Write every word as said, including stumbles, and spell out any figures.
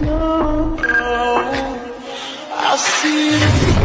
no, no. I see the